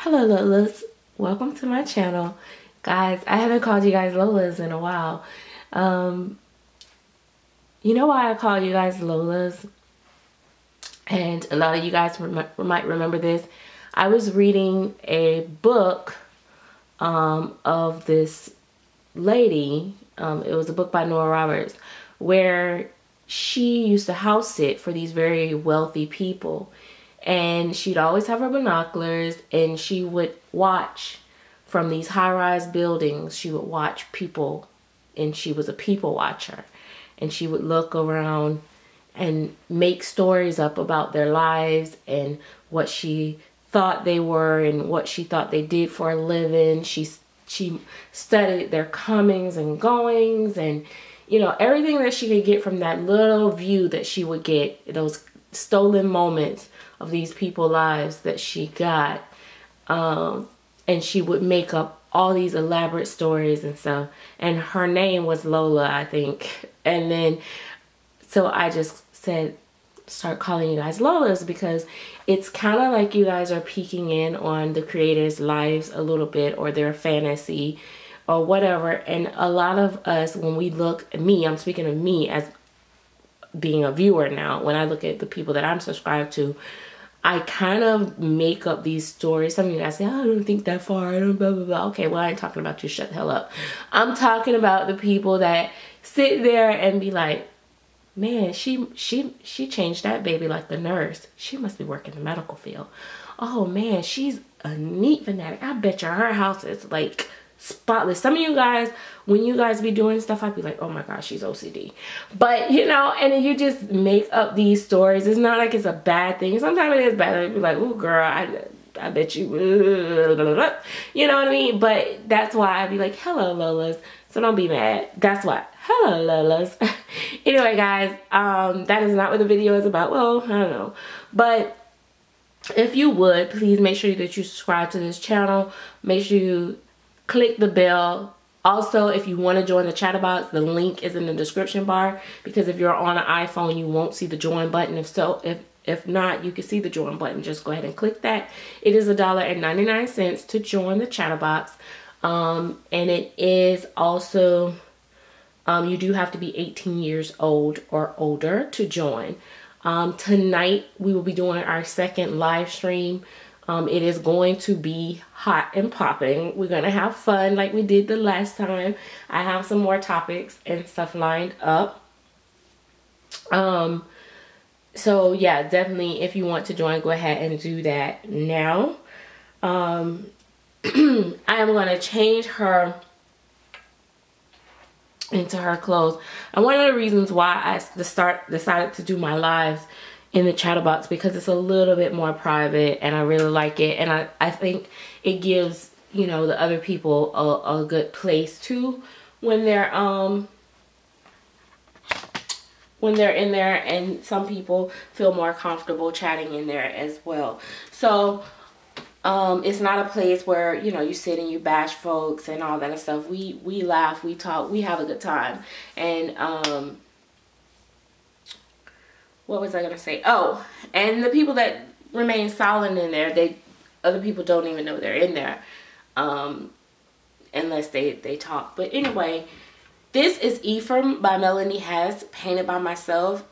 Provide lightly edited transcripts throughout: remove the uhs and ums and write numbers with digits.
Hello Lolas, welcome to my channel. Guys, I haven't called you guys Lolas in a while. You know why I call you guys Lolas? And a lot of you guys might remember this. I was reading a book of this lady. It was a book by Nora Roberts where she used to house sit for these very wealthy people, and she'd always have her binoculars and she would watch from these high-rise buildings. She would watch people, and she was a people watcher, and she would look around and make stories up about their lives and what she thought they were and what she thought they did for a living. She studied their comings and goings, and you know, everything that she could get from that little view that she would get, those stolen moments of these people's lives that she got. And she would make up all these elaborate stories and stuff. And her name was Lola, I think. And then, so I just said, start calling you guys Lolas, because it's kind of like you guys are peeking in on the creators' lives a little bit, or their fantasy or whatever. And a lot of us, when we look at me, I'm speaking of me as being a viewer now, when I look at the people that I'm subscribed to, I kind of make up these stories. Some of you guys say, oh, I don't think that far, I don't blah, blah, blah. Okay, well, I ain't talking about you, shut the hell up. I'm talking about the people that sit there and be like, man, she changed that baby like the nurse. She must be working in the medical field. Oh man, she's a neat fanatic. I bet you her house is like spotless. Some of you guys, when you guys be doing stuff, I'd be like, oh my gosh, she's OCD. But you know, and then you just make up these stories. It's not like it's a bad thing. Sometimes it is bad. You'd be like, oh girl, I bet you, you know what I mean? But that's why I'd be like, hello Lolas. So don't be mad. That's why. Hello Lolas. Anyway guys, that is not what the video is about. Well, I don't know. But if you would, please make sure that you subscribe to this channel. Make sure you click the bell. Also, if you want to join the Chatterbox, the link is in the description bar, because if you're on an iPhone, you won't see the join button. If not, you can see the join button. Just go ahead and click that. It is $1.99 to join the Chatterbox. And it is also, you do have to be 18 years old or older to join. Tonight, we will be doing our second live stream. It is going to be hot and popping. We're going to have fun like we did the last time. I have some more topics and stuff lined up. So yeah, definitely if you want to join, go ahead and do that now. I am going to change her into her clothes. And one of the reasons why I decided to do my lives in the Chatterbox, because it's a little bit more private and I really like it, and I think it gives, you know, the other people a good place too when they're in there, and some people feel more comfortable chatting in there as well. So it's not a place where, you know, you sit and you bash folks and all that stuff. We laugh, we talk, we have a good time. And what was I gonna say? Oh, and the people that remain silent in there, other people don't even know they're in there, unless they talk. But anyway, this is Ephraim by Melanie Hess, painted by myself.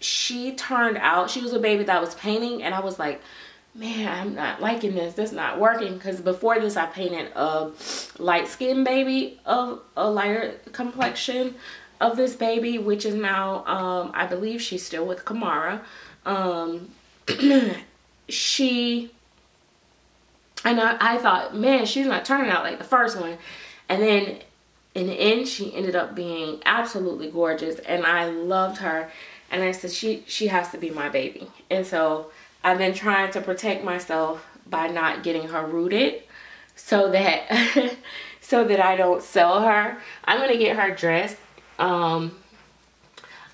She turned out, she was a baby that was painting, and I was like, man, I'm not liking this. That's not working. Because before this, I painted a light-skinned baby of a lighter complexion of this baby, which is now, I believe she's still with Kamara. I thought, man, she's not turning out like the first one. And then in the end, she ended up being absolutely gorgeous, and I loved her. And I said, she has to be my baby. And so I've been trying to protect myself by not getting her rooted, so that I don't sell her. I'm gonna get her dressed.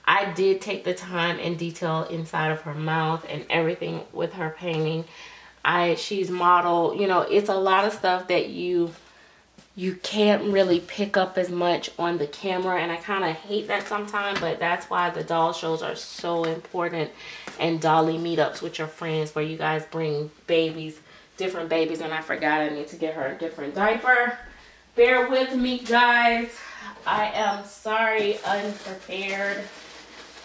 I did take the time and detail inside of her mouth and everything with her painting. She's model, you know, it's a lot of stuff that you can't really pick up as much on the camera, and I kind of hate that sometimes, but that's why the doll shows are so important, and dolly meetups with your friends where you guys bring babies different babies, and I forgot I need to get her a different diaper. Bear with me, guys. I am sorry, unprepared.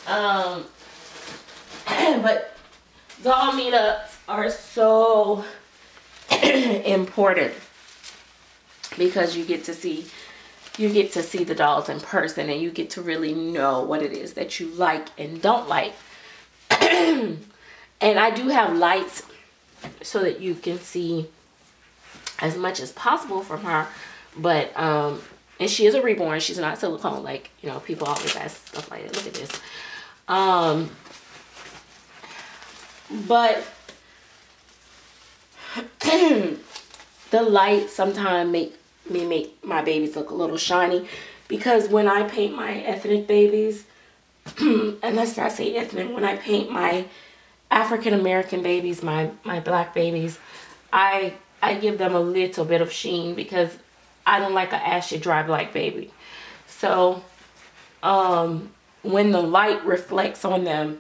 But doll meetups are so important because you get to see the dolls in person, and you get to really know what it is that you like and don't like. And I do have lights so that you can see as much as possible from her, but and she is a reborn. She's not silicone, like, you know, people always ask stuff like that. Look at this. But the light sometimes make my babies look a little shiny, because when I paint my ethnic babies, unless I say ethnic, when I paint my African American babies, my black babies, I give them a little bit of sheen because I don't like an ashy, dry black baby. So when the light reflects on them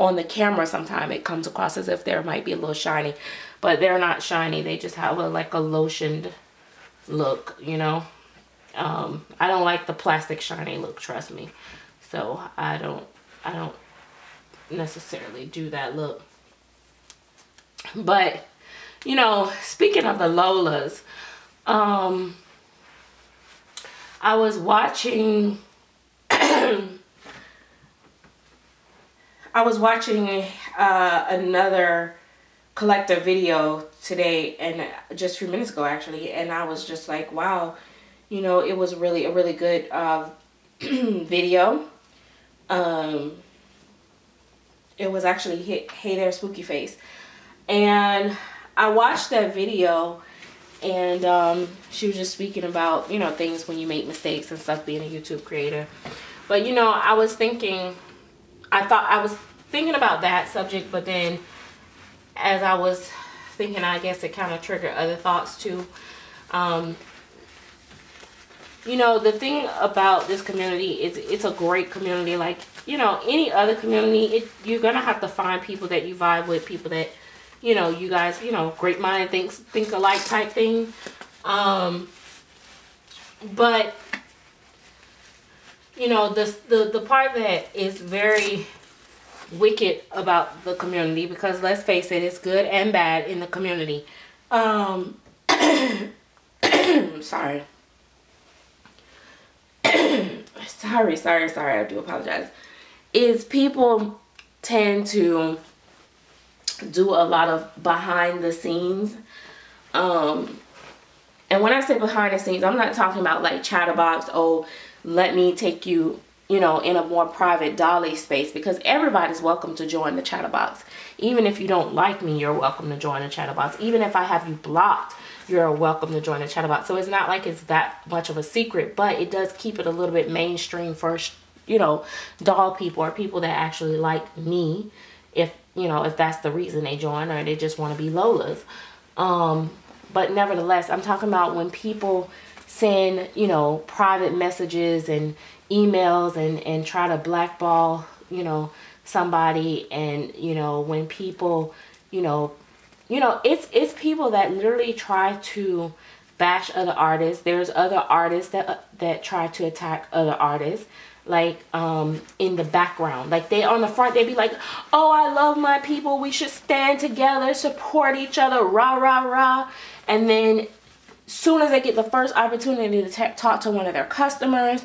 on the camera, sometimes it comes across as if they might be a little shiny, but they're not shiny. They just have like a lotioned look, you know. I don't like the plastic shiny look, trust me. So I don't necessarily do that look. But you know, speaking of the Lolas, I was watching another collector video today, and just a few minutes ago actually, and I was just like, wow, you know, it was really a really good video. It was actually Hey There Spooky Face, and I watched that video, and she was just speaking about, you know, things when you make mistakes and stuff being a YouTube creator. But you know, I was thinking about that subject, but then as I was thinking, I guess it kind of triggered other thoughts too. You know, the thing about this community is it's a great community. Like, you know, any other community, you're going to have to find people that you vibe with, people that, you know, you guys, you know, great mind think alike type thing. But, you know, the part that is very wicked about the community, because let's face it, it's good and bad in the community. Sorry. sorry, I do apologize. Is people tend to do a lot of behind the scenes, and when I say behind the scenes, I'm not talking about like Chatterbox, oh, let me take you, you know, in a more private dolly space, because everybody's welcome to join the Chatterbox. Even if you don't like me, you're welcome to join the Chatterbox. Even if I have you blocked, you're welcome to join the Chatterbox. So it's not like it's that much of a secret, but it does keep it a little bit mainstream for, you know, doll people or people that actually like me, if, you know, if that's the reason they join, or they just want to be Lolas. But nevertheless, I'm talking about when people send, you know, private messages and emails and try to blackball, you know, somebody. And you know, when people, you know it's people that literally try to bash other artists. There's other artists that try to attack other artists, like in the background, like they on the front, they'd be like, oh, I love my people, we should stand together, support each other, rah rah rah. And then soon as they get the first opportunity to talk to one of their customers,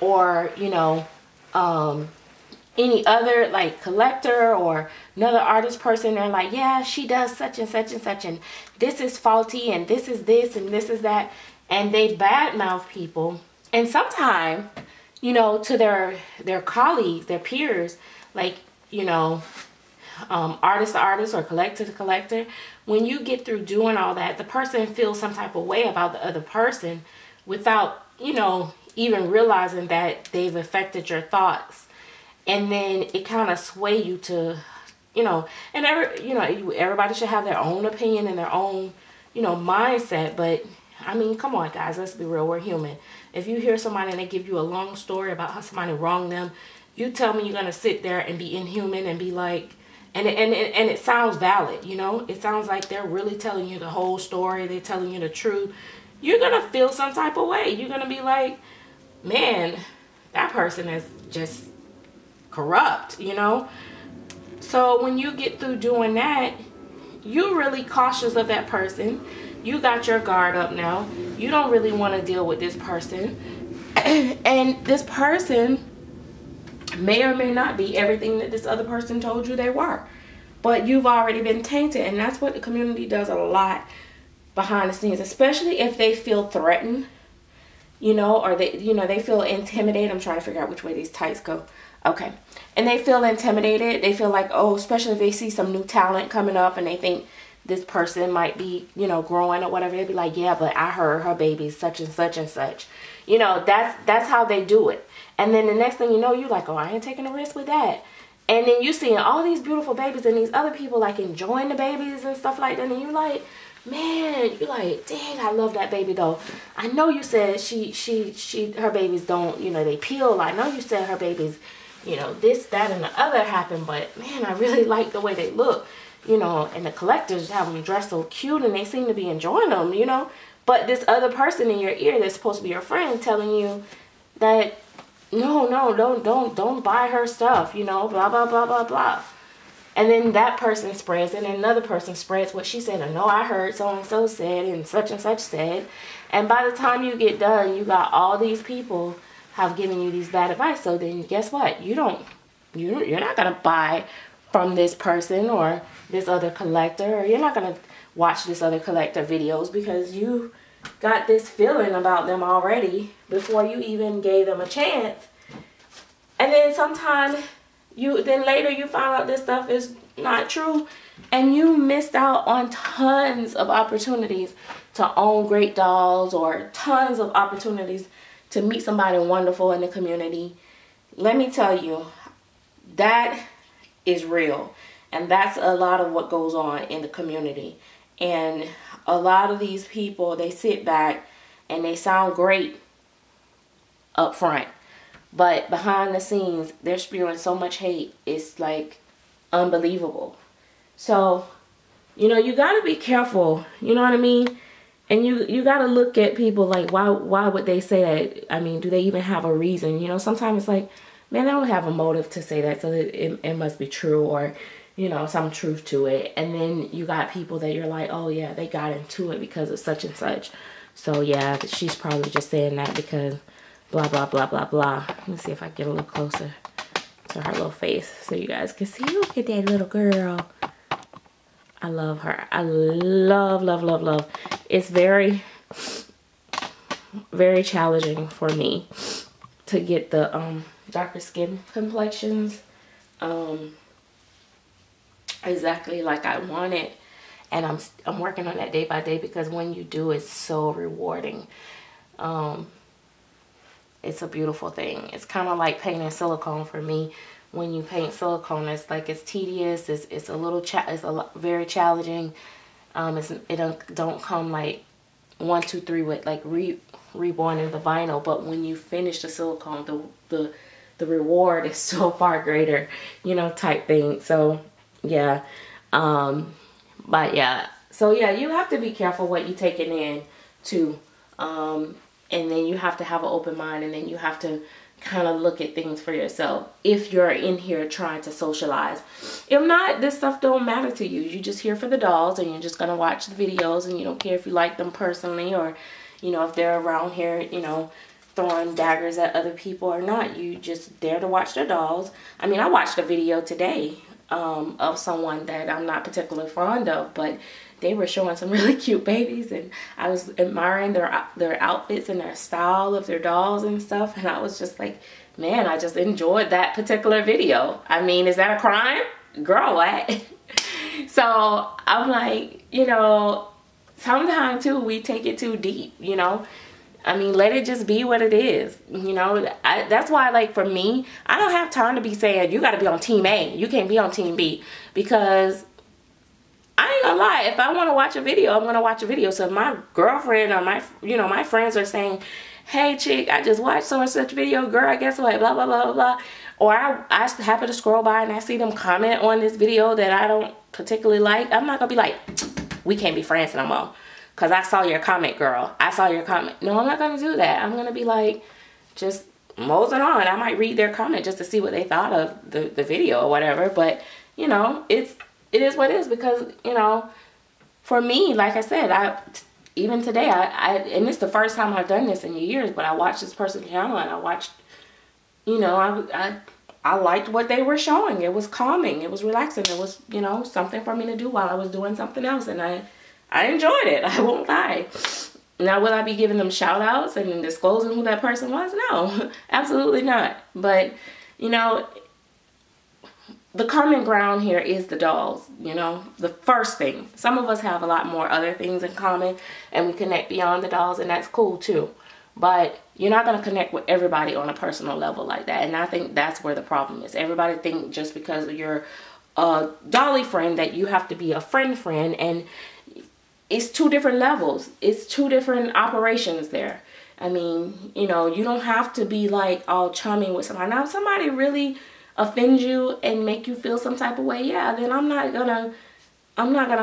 or, you know, any other like collector or another artist person, they're like, yeah, she does such and such and such, and this is faulty, and this is this, and this is that. And they badmouth people. And sometimes, you know, to their colleagues, their peers, like, you know, artist to artist or collector to collector, when you get through doing all that, the person feels some type of way about the other person without, you know, even realizing that they've affected your thoughts. And then it kind of sway you to, you know, and everybody should have their own opinion and their own, you know, mindset. But I mean, come on, guys, let's be real, we're human. If you hear somebody and they give you a long story about how somebody wronged them, you tell me you're gonna sit there and be inhuman and be like, And it sounds valid, you know. It sounds like they're really telling you the whole story. They're telling you the truth. You're going to feel some type of way. You're going to be like, man, that person is just corrupt, you know. So when you get through doing that, you're really cautious of that person. You got your guard up now. You don't really want to deal with this person. And this person may or may not be everything that this other person told you they were, but you've already been tainted. And that's what the community does a lot behind the scenes, especially if they feel threatened, you know, or they, you know, they feel intimidated. I'm trying to figure out which way these tights go. Okay. And they feel intimidated. They feel like, oh, especially if they see some new talent coming up and they think this person might be, you know, growing or whatever. They'd be like, yeah, but I heard her baby's such and such and such. You know, that's how they do it. And then the next thing you know, you're like, oh, I ain't taking a risk with that. And then you seeing all these beautiful babies and these other people like enjoying the babies and stuff like that. And you're like, man, you're like, dang, I love that baby though. I know you said her babies don't, you know, they peel. I know you said her babies, you know, this, that, and the other happened. But man, I really like the way they look, you know, and the collectors have them dressed so cute and they seem to be enjoying them, you know. But this other person in your ear that's supposed to be your friend telling you that, no, no, don't buy her stuff, you know, blah, blah, blah, blah, blah. And then that person spreads and another person spreads what she said. And no, I heard so-and-so said and such said. And by the time you get done, you got all these people have given you these bad advice. So then guess what? You're not going to buy from this person or this other collector, or you're not going to watch this other collector videos because you got this feeling about them already before you even gave them a chance. And then sometime later you find out this stuff is not true and you missed out on tons of opportunities to own great dolls or tons of opportunities to meet somebody wonderful in the community. Let me tell you, that is real. And that's a lot of what goes on in the community. And a lot of these people, they sit back and they sound great up front, but behind the scenes, they're spewing so much hate. It's like unbelievable. So, you know, you got to be careful. You know what I mean? And you got to look at people like, why would they say that? I mean, do they even have a reason? You know, sometimes it's like, man, they don't have a motive to say that, so it must be true, or, you know, some truth to it. And then you got people that you're like, oh yeah, they got into it because of such and such. So yeah, she's probably just saying that because blah, blah, blah, blah, blah. Let me see if I get a little closer to her little face so you guys can see. Look at that little girl. I love her. I love, love, love, love. It's very, very challenging for me to get the darker skin complexions exactly like I want it. And I'm working on that day by day, because when you do, it's so rewarding. It's a beautiful thing. It's kind of like painting silicone for me. When you paint silicone, it's like, it's tedious. It's a little, very challenging. It don't come like 1, 2, 3 with like reborn in the vinyl. But when you finish the silicone, the reward is so far greater, you know, type thing. So yeah. But yeah, so yeah, you have to be careful what you taking in too. And then you have to have an open mind, and then you have to kind of look at things for yourself if you're in here trying to socialize. If not, this stuff don't matter to you. You're just here for the dolls, and you're just going to watch the videos, and you don't care if you like them personally, or, you know, if they're around here, you know, throwing daggers at other people or not. You just there to watch their dolls. I mean, I watched a video today of someone that I'm not particularly fond of, but they were showing some really cute babies, and I was admiring their outfits and their style of their dolls and stuff. And I was just like, man, I just enjoyed that particular video. I mean, is that a crime? Girl, what? So I'm like, you know, sometimes too we take it too deep, you know. I mean, let it just be what it is, you know. That's why, like, for me, I don't have time to be saying, you got to be on team A, you can't be on team B, because I ain't gonna lie, if I want to watch a video, I'm going to watch a video. So if my girlfriend or my, you know, my friends are saying, hey chick, I just watched so and such video, girl, guess what, blah blah blah blah blah. Or I happen to scroll by and I see them comment on this video that I don't particularly like. I'm not gonna be like, we can't be friends no more because I saw your comment, girl, I saw your comment. No, I'm not gonna do that. I'm gonna be like, just moseying on. I might read their comment just to see what they thought of the video or whatever, but you know, it is what it is. Because, you know, for me, like I said, even today, I and it's the first time I've done this in years, but I watched this person's channel and I watched, you know, I liked what they were showing. It was calming, it was relaxing, it was, you know, something for me to do while I was doing something else, and I enjoyed it, I won't lie. Now, will I be giving them shout outs and disclosing who that person was? No, absolutely not. But, you know, the common ground here is the dolls, you know, the first thing. Some of us have a lot more other things in common and we connect beyond the dolls, and that's cool too. But you're not going to connect with everybody on a personal level like that. And I think that's where the problem is. Everybody thinks just because you're a dolly friend that you have to be a friend, and it's two different levels. It's two different operations there. I mean, you know, you don't have to be like all charming with somebody. Now, if somebody really offend you and make you feel some type of way, yeah, then I'm not gonna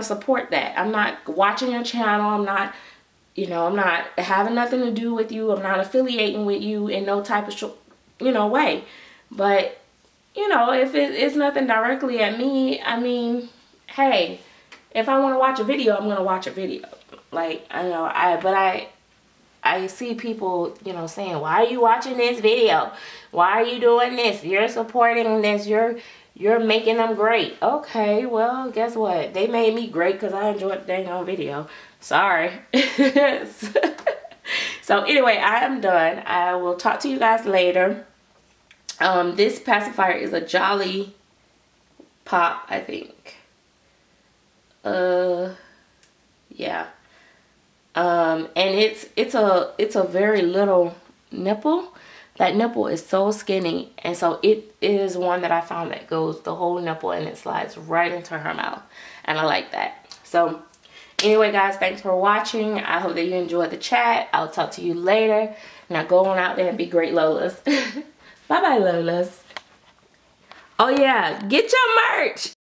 support that. I'm not watching your channel. I'm not, you know, I'm not having nothing to do with you. I'm not affiliating with you in no type of, you know, way. But, you know, if it's nothing directly at me, I mean, hey, if I want to watch a video, I'm gonna watch a video. Like, I know, I see people, you know, saying, why are you watching this video? Why are you doing this? You're supporting this. You're making them great. Okay, well, guess what? They made me great because I enjoyed the dang on video. Sorry. So anyway, I am done. I will talk to you guys later. This pacifier is a Jolly Pop, I think. Yeah. And it's a very little nipple. That nipple is so skinny, and so it is one that I found that goes the whole nipple and it slides right into her mouth, and I like that. So anyway, guys, thanks for watching. I hope that you enjoyed the chat. I'll talk to you later. Now go on out there and be great Lolas. Bye bye Lolas. Oh yeah, get your merch.